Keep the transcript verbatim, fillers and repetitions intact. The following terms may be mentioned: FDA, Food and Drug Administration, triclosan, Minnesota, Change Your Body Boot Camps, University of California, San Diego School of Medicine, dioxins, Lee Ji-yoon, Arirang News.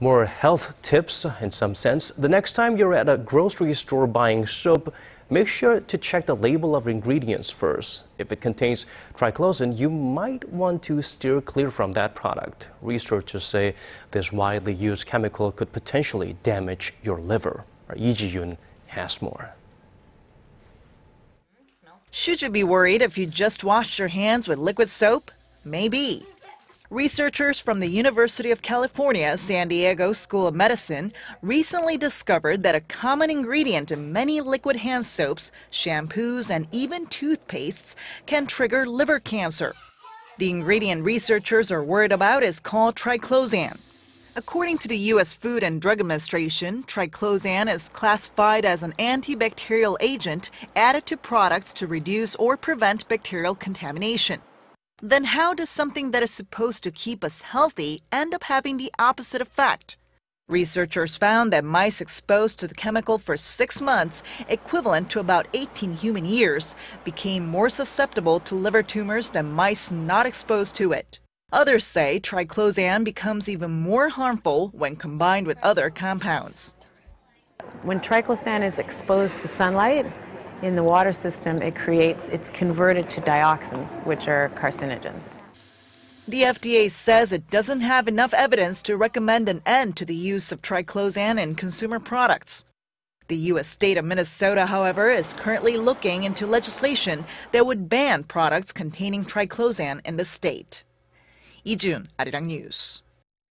More health tips in some sense. The next time you're at a grocery store buying soap, make sure to check the label of ingredients first. If it contains triclosan, you might want to steer clear from that product. Researchers say this widely used chemical could potentially damage your liver. Our Lee Ji-yoon has more. Should you be worried if you just washed your hands with liquid soap? Maybe. Researchers from the University of California, San Diego School of Medicine recently discovered that a common ingredient in many liquid hand soaps, shampoos, and even toothpastes can trigger liver cancer. The ingredient researchers are worried about is called triclosan. According to the U S Food and Drug Administration, triclosan is classified as an antibacterial agent added to products to reduce or prevent bacterial contamination. Then how does something that is supposed to keep us healthy end up having the opposite effect? Researchers found that mice exposed to the chemical for six months, equivalent to about eighteen human years, became more susceptible to liver tumors than mice not exposed to it. Others say triclosan becomes even more harmful when combined with other compounds. When triclosan is exposed to sunlight in the water system, it creates, it's converted to dioxins, which are carcinogens. The F D A says it doesn't have enough evidence to recommend an end to the use of triclosan in consumer products. The U S state of Minnesota, however, is currently looking into legislation that would ban products containing triclosan in the state. Lee Ji-yoon, Arirang News.